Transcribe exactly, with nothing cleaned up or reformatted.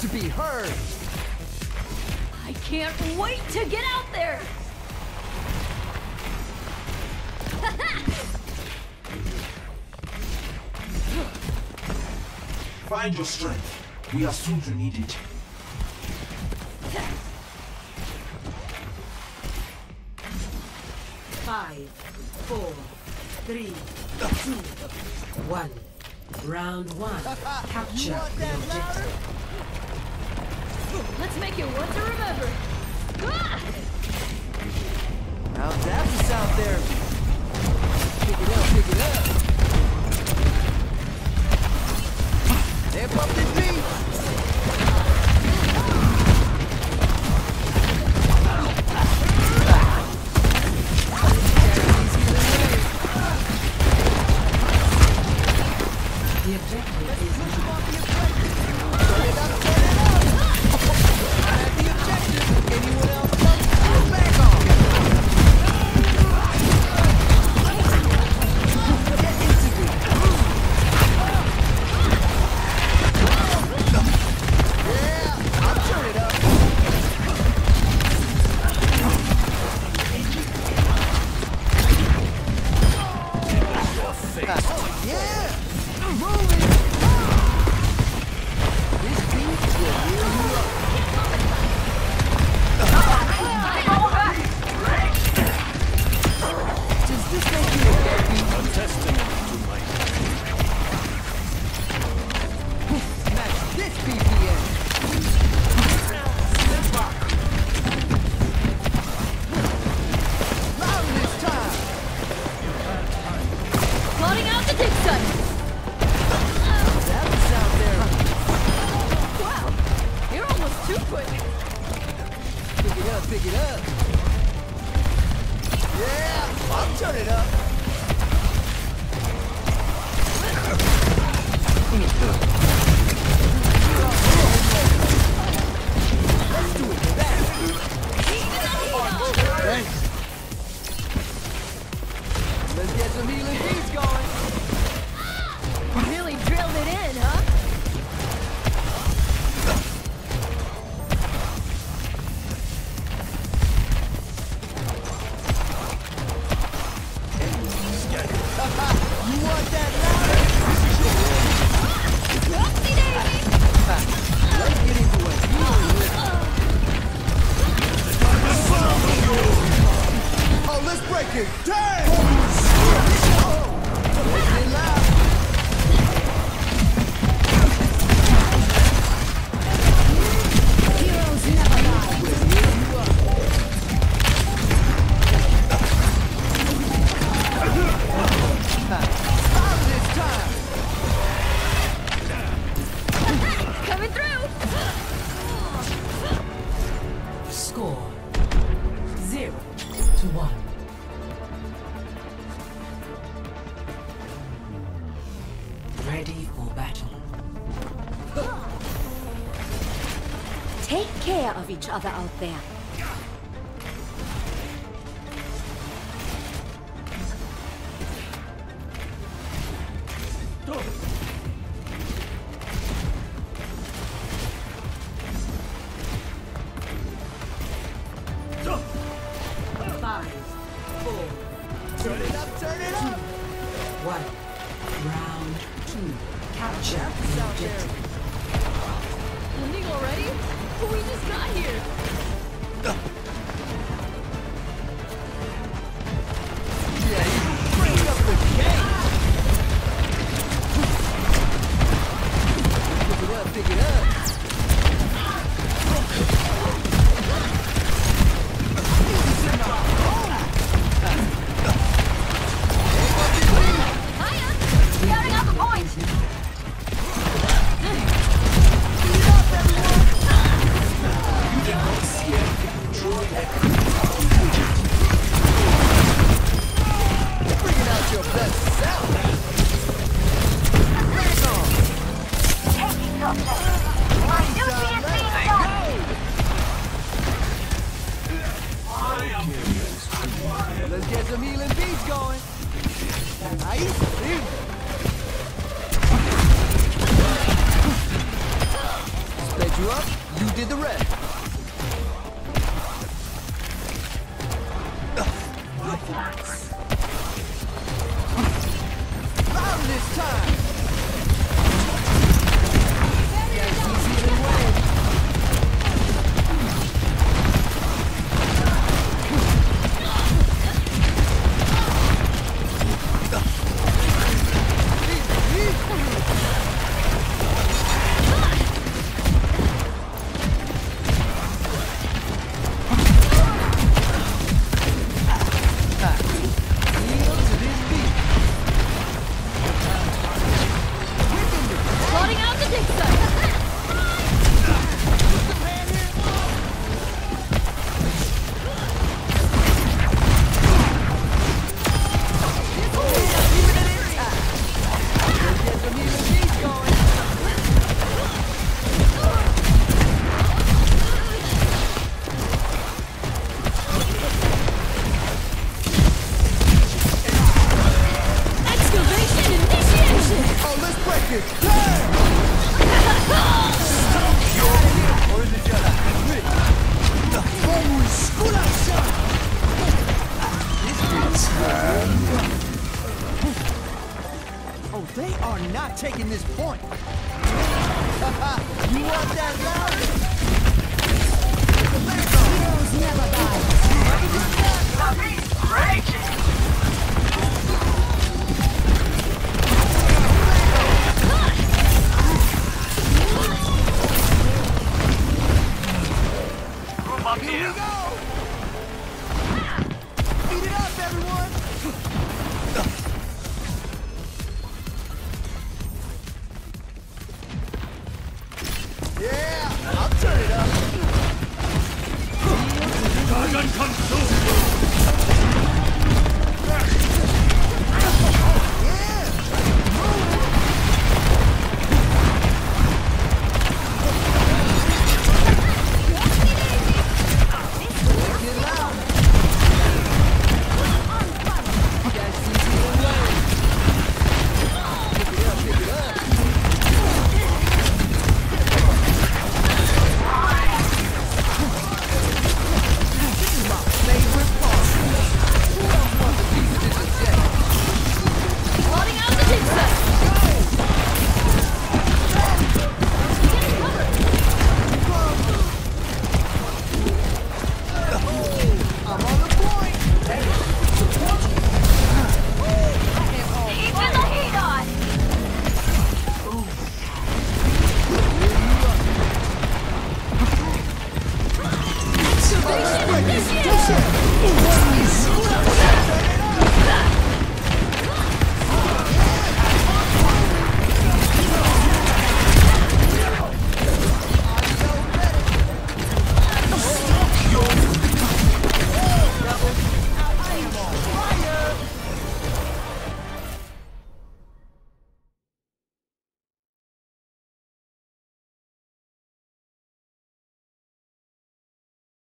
to be heard. I can't wait to get out there. Find your strength. We are soon to need it. Five, four, three, two, one. Round one. Capture the objective. Let's make it one to remember. Now that's us out there. Pick it up, pick it up. They're pumping deep. The objective is push off the objective. Turn it up, turn it up. At the objective, anyone else comes through, back off. Get into it. Yeah, I'll turn it up. Oh, yeah. Rolling! This beat will really work. Does this make you happy? A testament to my life. Match this B P M. Step back. Loud this time. Floating out the dig site. Pick it up, pick it up. Yeah, I'll turn it up. Let's do it fast. Let's get some healing beats going. Really drilled it in, huh? Take care of each other out there. Five, four, turn three, it up, turn it up. Two, one, round two. Capture the objective. Ending already? We just got here. Uh. Yeah, you bring up the game. Ah. Pick it up, pick it up. This is not home. Hiya, scouting out the point. Up You're up, you did the red. Round this time! They are not taking this point. You want that loud? Heroes never die. Raging, raging. Group up here. Here we go. Eat it up, everyone. Yeah, I'll turn it up. Dragon Control!